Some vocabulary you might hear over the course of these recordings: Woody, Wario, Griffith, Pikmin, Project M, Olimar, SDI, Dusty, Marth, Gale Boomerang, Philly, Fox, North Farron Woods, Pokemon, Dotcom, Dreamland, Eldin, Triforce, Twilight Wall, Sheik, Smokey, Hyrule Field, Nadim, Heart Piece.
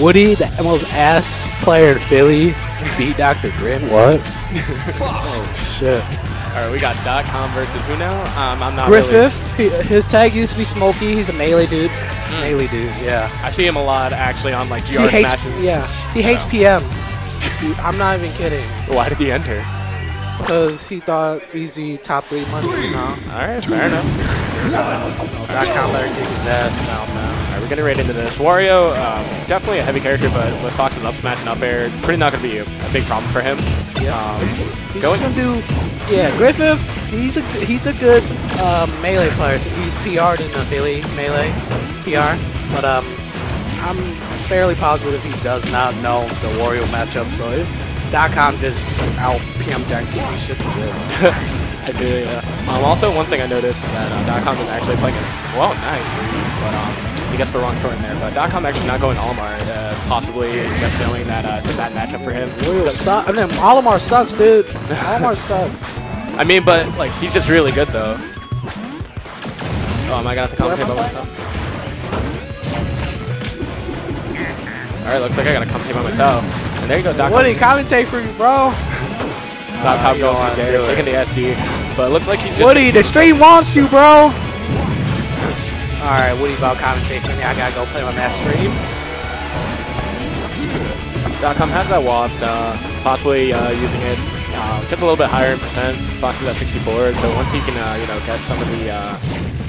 Woody, the most ass player in Philly, beat Dr. Grimm. What? Oh shit! All right, we got Dotcom versus who now? I'm not Griffith. Really... His tag used to be Smokey. He's a melee dude. Mm. Melee dude. Yeah. I see him a lot actually on like GR matches. Yeah. He hates PM. Dude, I'm not even kidding. Why did he enter? Because he thought easy top 3 money. You know? All right, fair enough. Dotcom better kick his ass now, man. We're getting right into this. Wario, definitely a heavy character, but with Fox's up smash and up air, it's pretty not going to be a big problem for him. Yeah, he's going to do. Yeah, Griffith. He's a good melee player. So he's PR'd in the Philly melee PR, but I'm fairly positive he does not know the Wario matchup. So if Dotcom just out PM Jackson, he should be good. I do, yeah. Also, one thing I noticed that Dotcom is actually playing against. Well, nice. But he gets the wrong short in there. But Dotcom actually not going Olimar. Possibly just knowing that it's a bad matchup for him. I mean, Olimar sucks, dude. Olimar sucks. I mean, but like he's just really good though. Oh, am I gonna have to commentate by myself? All right, looks like I gotta commentate by myself. And there you go, Dotcom. What did he commentate for you, bro? Dotcom going on there, taking the SD, but it looks like he's just Woody, the stream wants you, bro! Alright, Woody about commentating for me. I gotta go play on that stream. Dotcom has that waft, possibly using it just a little bit higher in percent. Fox is at 64, so once he can you know, get some of the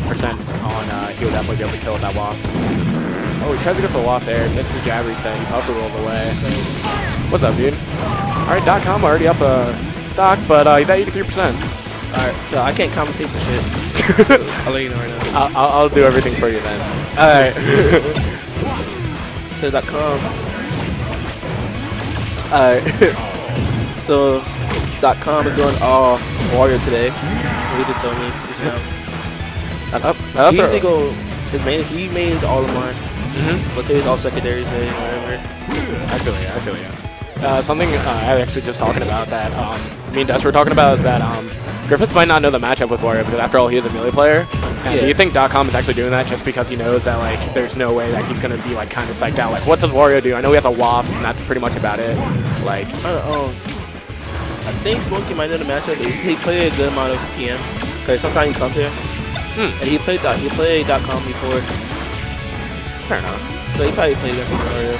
percent on, he'll definitely be able to kill with that waft. Oh, he tried to go for a waft there, missed his jab reset, he puffs a roll away. So. What's up, dude? Alright, Dotcom already up stock, but he's at 83%. Alright, so I can't commentate for shit. So I'll let you know right now. I'll do everything for you then. Alright. So Dotcom. Alright. So Dotcom is doing all Wario today. We just told me just now. Up he usually go he mains all of mine. But today's all secondary today, whatever. I feel yeah. Something I was actually just talking about that me and Dust were talking about is that Griffiths might not know the matchup with Wario because after all he is a melee player. And do you think Dotcom is actually doing that just because he knows that like there's no way that he's gonna be like kind of psyched out? Like what does Wario do? I know he has a waft and that's pretty much about it. Like I think Smokey might know the matchup. He played a good amount of PM because sometimes he comes here. And he played Dotcom before. Fair enough. So he probably played against Wario.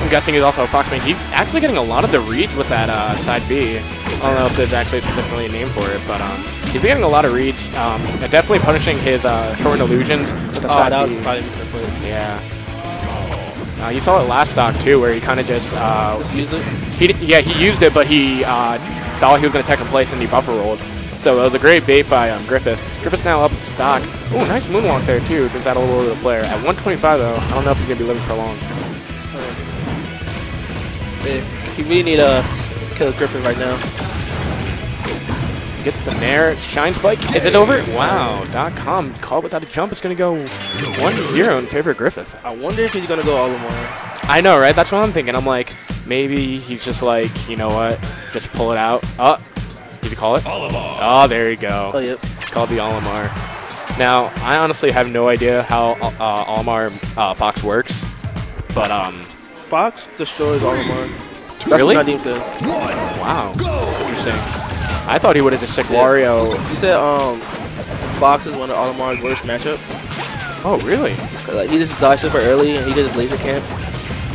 I'm guessing he's also a Fox main. He's actually getting a lot of the reads with that side B. I don't know if there's actually specifically a name for it, but he's getting a lot of reads. And definitely punishing his short illusions with the side that B. Was probably misinput. Yeah. You saw it last stock too, where he kind of just use it? He used it, but he thought he was going to tech in place and he buffer rolled. So it was a great bait by Griffith. Griffith's now up in stock. Oh, nice moonwalk there too. Just that a little over the player. At 125 though, I don't know if he's going to be living for long. You really need to kill Griffith right now. Gets the Nair, Shine Spike, is it over? Wow, Dotcom caught without a jump. It's going to go 1-0 in favor of Griffith. I wonder if he's going to go all the way. I know, right? That's what I'm thinking. I'm like, maybe he's just like, you know what? Just pull it out. Oh, did you call it? Olimar. Oh, there you go. Oh, yep. Called the Olimar. Now, I honestly have no idea how Olimar Fox works, but... Fox destroys Olimar. That's really? What Nadim says. Wow. Interesting. I thought he would have just sick Wario. You said Fox is one of Olimar's worst matchup. Oh, really? Like, he just died super early and he did his laser camp.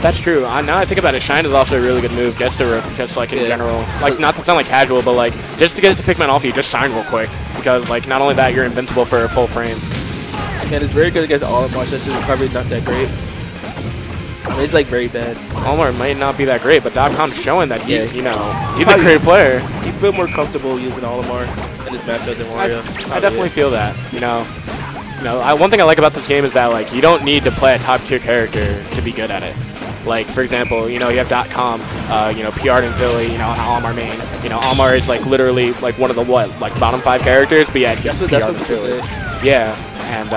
That's true. Now I think about it, Shine is also a really good move just to just like in general. Like not to sound like casual, but like just to get the Pikmin off you, just Shine real quick. Because like not only that, you're invincible for a full frame. And it's very good against Olimar, just his recovery's not that great. It's like very bad. Olimar might not be that great, but Dotcom's showing that he's, you know, he's a great player. You feel more comfortable using Olimar in this matchup than Wario. I definitely feel that, you know. One thing I like about this game is that, like, you don't need to play a top-tier character to be good at it. Like, for example, you know, you have Dotcom, you know, PR'd in Philly, you know, Olimar main. You know, Olimar is, like, literally, like, one of the, like, bottom 5 characters, but yeah, he's PR'd in Philly. Yeah, and,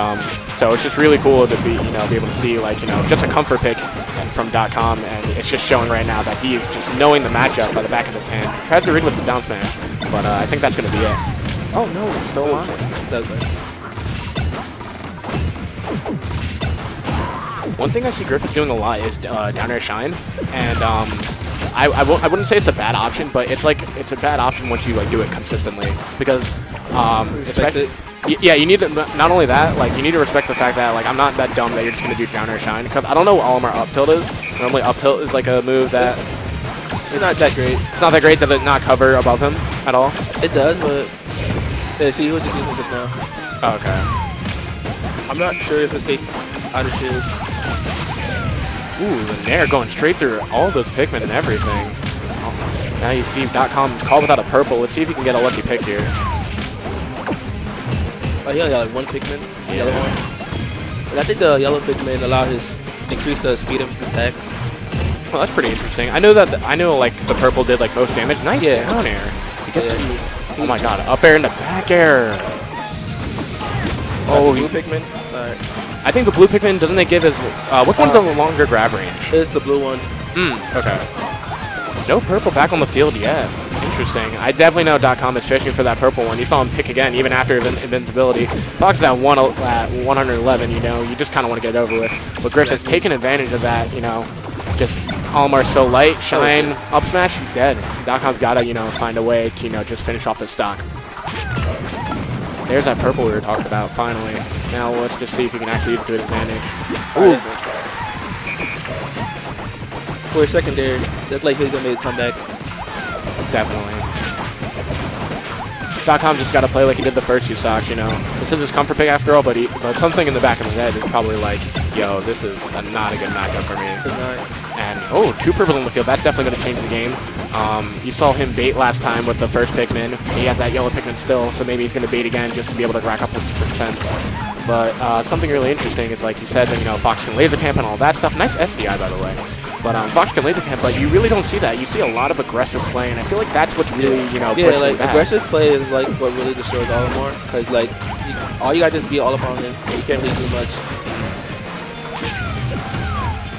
so it's just really cool to be, you know, be able to see like, you know, just a comfort pick from Dotcom, and it's just showing right now that he is just knowing the matchup by the back of his hand. He tried to rig with the down smash, but I think that's gonna be it. Oh no, it's still on. That's nice. One thing I see Griffith doing a lot is down air shine, and I wouldn't say it's a bad option, but it's like it's a bad option once you like do it consistently, because respect it. Yeah, you need to, not only that, like you need to respect the fact that like I'm not that dumb that you're just gonna do down air shine, because I don't know what Olimar up tilt is. Normally up tilt is like a move that it's not that great. It's not that great. Does it not cover above him at all? It does, but see who just using this now. Okay. I'm not sure if it's safe out of shield. Ooh, the Nair going straight through all those Pikmin and everything. Oh, now you see Dotcom's call without a purple. Let's see if you can get a lucky pick here. Oh, he only got like one Pikmin, the yellow one. And I think the yellow Pikmin allowed his increase the speed of his attacks. Well, that's pretty interesting. I know that I know the purple did like most damage. Nice down air. Oh my god, up air into back air. Oh, blue Pikmin. All right. I think the blue Pikmin, doesn't they give his... which one's the longer grab range? It's the blue one. Okay. No purple back on the field yet. Interesting. I definitely know Dotcom is fishing for that purple one. You saw him pick again, even after invincibility. Fox is at 111, you know. You just kind of want to get it over with. But Griffith's taking advantage of that, you know. Just Olimar's so light. Shine, up smash, he's dead. Dotcom's got to, you know, find a way to, you know, just finish off the stock. There's that purple we were talking about, finally. Now let's just see if you can actually use it to advantage. Ooh. For a secondary, that's like he's going to make a comeback. Definitely. Dotcom just got to play like he did the first few stocks, you know. This is his comfort pick after all, but something in the back of his head is probably like, yo, this is not a good matchup for me. And, oh, two purples on the field. That's definitely going to change the game. You saw him bait last time with the first Pikmin. He has that yellow Pikmin still, so maybe he's going to bait again just to be able to rack up his percents. But something really interesting is, like you said, that, you know, Fox can laser camp and all that stuff. Nice SDI, by the way. But Fox can laser camp, but you really don't see that. You see a lot of aggressive play, and I feel like that's what's really, you know, pushing like back. Aggressive play is, like, what really destroys Olimar. Because, like, all you got to just be all up on him. You can't really do much.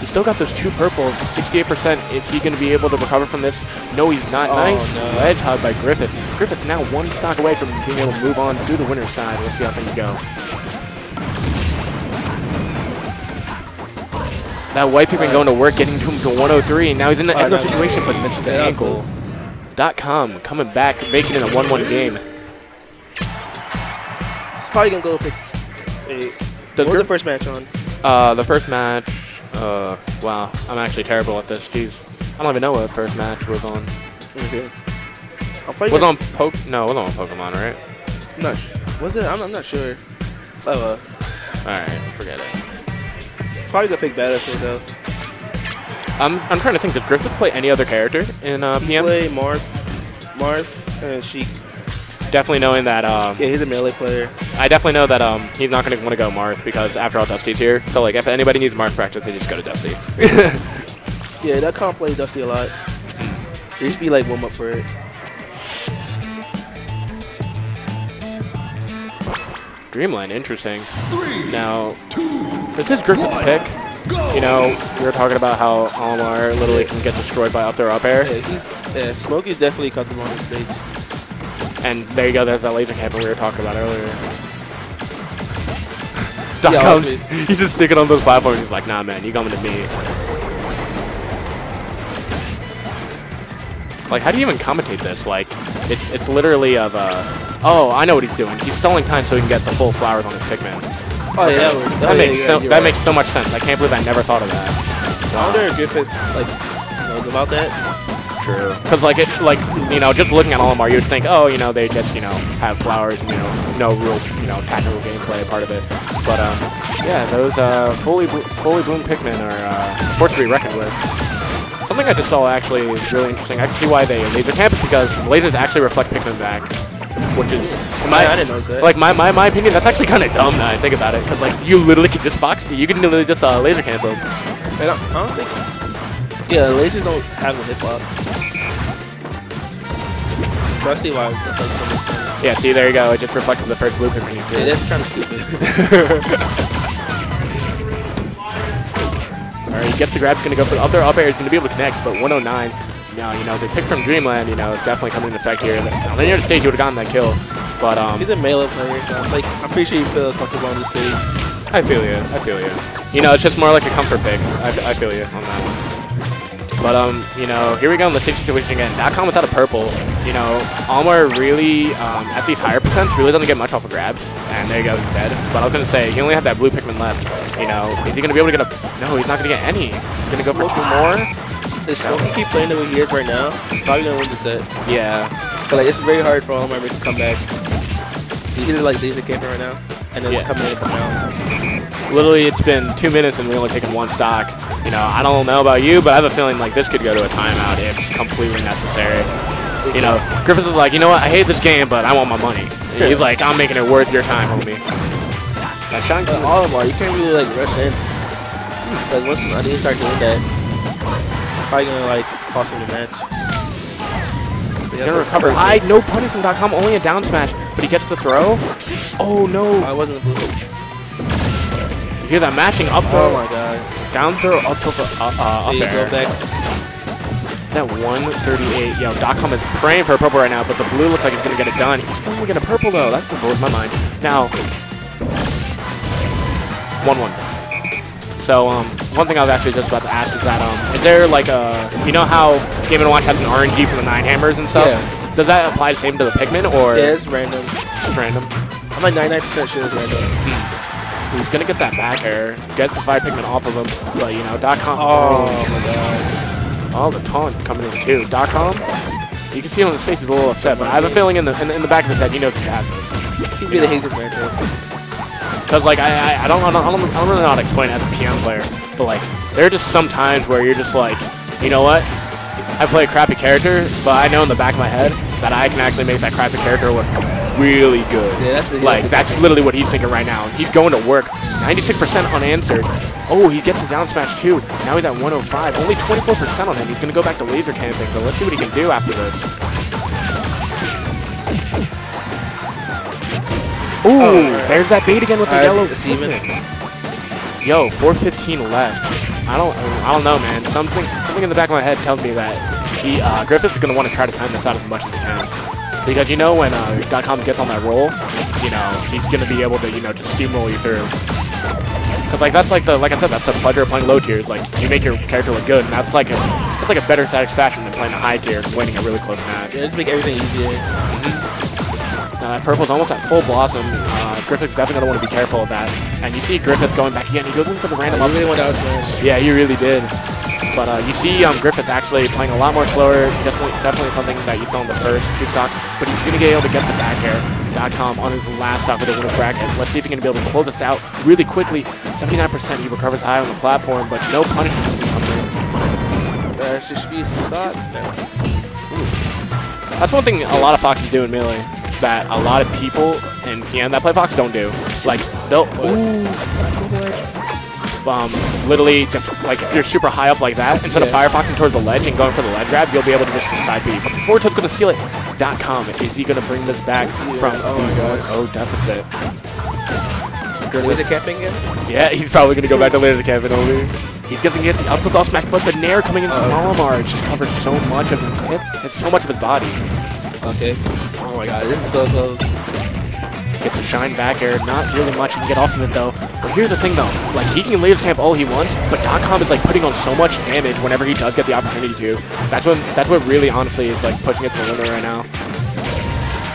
He's still got those two purples, 68%. Is he going to be able to recover from this? No, he's not. Nice ledge hug by Griffith. Griffith now one stock away from being able to move on to the winner's side. We'll see how things go. That white Pikmin going to work, getting to him to 103. Now he's in the ankle situation, but misses the ankle. Dotcom coming back, making it a 1-1 game. He's probably going to go pick eight. What was the first match on? The first match... wow, I'm actually terrible at this. Jeez, I don't even know what first match was on. Was on No, it wasn't on Pokemon, right? No, was it? I'm not sure. Oh, all right, forget it. Probably gonna pick Battlefield though. I'm trying to think. Does Griffith play any other character in PM? He play Marth, and Sheik. Definitely knowing that yeah, he's a melee player. I definitely know that he's not going to want to go Marth because after all Dusty's here. So like if anybody needs Marth practice, they just go to Dusty. Yeah, that comp plays Dusty a lot. They used to be like warm up for it. Dreamland, interesting. Now this is Griffith's pick. You know, we were talking about how Olimar literally can get destroyed by up there up air. Yeah, Smokey's definitely cut them on his stage. And there you go, there's that laser camp we were talking about earlier. Dotcom, he's just sticking on those platforms. He's like, nah, man, you coming to me. Like, how do you even commentate this? Like, it's literally of oh, I know what he's doing. He's stalling time so he can get the full flowers on his Pikmin. Oh, okay. Yeah. That makes so much sense. I can't believe I never thought of that. Wow. I wonder if Griffith, like, knows about that. True. Because, like, you know, just looking at Olimar, you'd think, oh, you know, they just, you know, have flowers, and, you know, no real, you know, tactical gameplay part of it. But, yeah, those fully bloomed Pikmin are a force to be reckoned with. Something I just saw actually is really interesting. I can see why they laser camp, because lasers actually reflect Pikmin back, which is, I didn't notice that. Like, my opinion, that's actually kind of dumb now I think about it. Because, like, you literally could just laser camp them. I don't think so. Yeah, lasers don't have a hip-hop. So I see why. Yeah, see, there you go. It just reflected the first blue Pikmin. Yeah, that's kind of stupid. Alright, he gets the grab. He's going to go for the up air. He's going to be able to connect, but 109. Now, you know, the pick from Dreamland, you know, is definitely coming into effect here. On the other stage, he would have gotten that kill. But, he's a melee player, so I'm pretty sure you feel comfortable on the stage. I feel you. I feel you. You know, it's just more like a comfort pick. I feel you on that one. But, you know, here we go in the same situation again. Dotcom without a purple. You know, Olimar really, at these higher percents, really doesn't get much off of grabs. And there you go, he's dead. But I was going to say, he only had that blue Pikmin left. You know, is he going to be able to get a... No, he's not going to get any. He's going to go for two more. Does Smokey keep playing the way he is right now? He's probably going to win the set. Yeah. But, like, it's very hard for Olimar to come back. So either, like, these are camping right now, and then it's coming in from now. Literally, it's been 2 minutes and we only taken one stock. You know, I don't know about you, but I have a feeling like this could go to a timeout if completely necessary. You know, Griffith is like, you know what, I hate this game, but I want my money. And he's like, I'm making it worth your time, homie. That shot to Olimar, you can't really like rush in. Like once somebody starts doing that, probably gonna like cost him the match. He's gonna recover. High, no punish from Dotcom, only a down smash, but he gets the throw. Oh no! I wasn't the blue. You hear that matching up throw, down throw, up throw, up air. That 138, yo, Dotcom is praying for a purple right now, but the blue looks like he's gonna get it done. He's still gonna get a purple though. That's gonna blow my mind. Now, 1-1. So, one thing I was actually just about to ask is that, is there like a, you know how Game & Watch has an RNG for the 9 hammers and stuff? Yeah. Does that apply the same to the Pikmin or? Yeah, it's random. It's random. I'm like 99% sure it's random. He's going to get that back air, get the fire Pikmin off of him, but, you know, Dotcom. Oh my god. All the taunt coming in, too. Dotcom, you can see on his face he's a little upset, but I have a feeling in the back of his head he knows he has this. He really hates this back air. Because, like, I don't really know how to explain it as a PM player, but, like, there are just some times where you're just like, you know what? I play a crappy character, but I know in the back of my head that I can actually make that crappy character work really good. Yeah, that's really like, that's literally what he's thinking right now. He's going to work. 96% unanswered. Oh, he gets a down smash too. Now he's at 105. Only 24% on him. He's going to go back to laser camping, but let's see what he can do after this. Ooh, there's that bait again with the yellow. Yo, 4:15 left. I don't know, man. Something in the back of my head tells me that he, Griffith is going to want to try to time this out as much as he can. Because, you know, when Dotcom gets on that roll, you know, he's going to be able to, you know, just steamroll you through. Because, like, that's like the, like I said, that's the pleasure of playing low tiers. Like, you make your character look good, and that's like a better satisfaction than playing a high tier and winning a really close match. Yeah, just make everything easier. Now, that purple's almost at full blossom. Griffith's definitely going to want to be careful of that. And you see Griffith going back again. He goes in for the random up. Yeah, he really did. But you see Griffith actually playing a lot more slower, definitely something that you saw in the first 2 stocks, but he's going to be able to get the back air. Dotcom on his last stock with a little bracket. Let's see if he can be able to close us out really quickly. 79%, he recovers high on the platform, but no punishment is going to come in. There actually should be some thoughts. That's one thing a lot of Foxes do in Melee, that a lot of people in PM that play Fox don't do. Like, they'll... literally just like if you're super high up like that, instead of firefoxing towards the ledge and going for the ledge grab, you'll be able to just side B. But before Toad's gonna steal it, Dotcom, is he gonna bring this back from deficit? Laser camping again? Yeah, he's probably gonna go back to laser camping over. He's gonna get the up tilt off smash, but the nair coming in from Olimar just covers so much of his hip and so much of his body. Okay. Oh my god, this is so close. Gets a shine back air, not really much. He can get off of it though. But here's the thing though, like he can laser camp all he wants, but Dotcom is like putting on so much damage whenever he does get the opportunity to. That's what really honestly is like pushing it to the limit right now.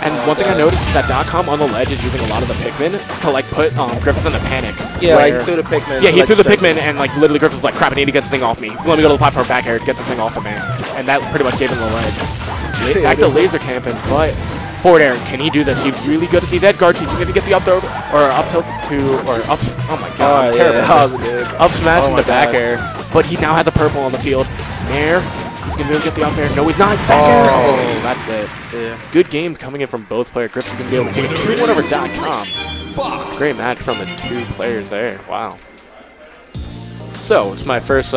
And one thing I noticed is that Dotcom on the ledge is using a lot of the Pikmin to like put Griffith in a panic. Yeah, like through the Pikmin. Yeah, he threw the Pikmin and like literally Griffith's like, crap, I need to get this thing off me. Let me go to the platform back air, get this thing off of me. And that pretty much gave him the ledge. Back to laser camping, but forward air, can he do this? He's really good at these edge guards. He's going to get the up throw or up tilt to or up. Oh my god, terrible. Up smash into back air, but he now has a purple on the field. Nair, he's going to be able to get the up air. No, he's not. Back air. Oh, that's it. Yeah. Good game coming in from both players. Griffith's going to be able to get a 3-1 over Dotcom. Great match from the 2 players there. Wow. So it's my first